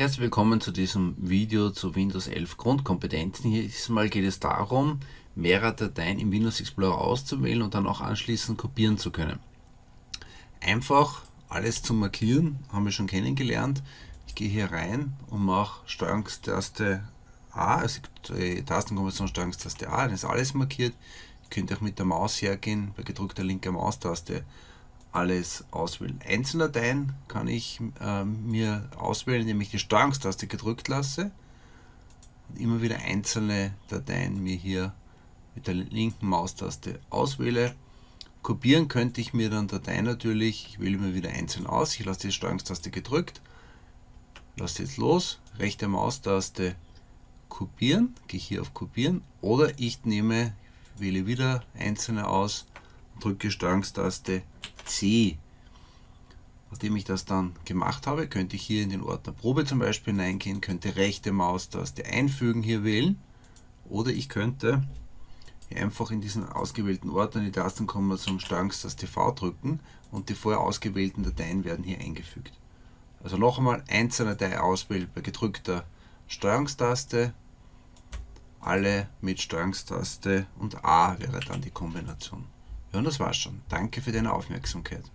Herzlich willkommen zu diesem Video zu Windows 11 Grundkompetenzen. Hier diesmal geht es darum, mehrere Dateien im Windows Explorer auszuwählen und dann auch anschließend kopieren zu können. Einfach alles zu markieren, haben wir schon kennengelernt. Ich gehe hier rein und mache Steuerungstaste A, also die Tastenkombination Steuerungstaste A, dann ist alles markiert. Ihr könnt auch mit der Maus hergehen, bei gedrückter linker Maustaste alles auswählen. Einzelne Dateien kann ich mir auswählen, indem ich die Steuerungstaste gedrückt lasse und immer wieder einzelne Dateien mir hier mit der linken Maustaste auswähle. Kopieren könnte ich mir dann Dateien natürlich, ich wähle mir wieder einzeln aus, ich lasse die Steuerungstaste gedrückt, lasse jetzt los, rechte Maustaste kopieren, gehe hier auf kopieren oder ich wähle wieder einzelne aus, drücke Steuerungstaste C. Nachdem ich das dann gemacht habe, könnte ich hier in den Ordner Probe zum Beispiel hineingehen, könnte rechte Maustaste einfügen hier wählen oder ich könnte einfach in diesen ausgewählten Ordner die Tastenkombination Steuerungstaste V drücken und die vorher ausgewählten Dateien werden hier eingefügt. Also noch einmal einzelne Datei auswählen bei gedrückter Steuerungstaste, alle mit Steuerungstaste und A wäre dann die Kombination. Ja, und das war's schon. Danke für deine Aufmerksamkeit.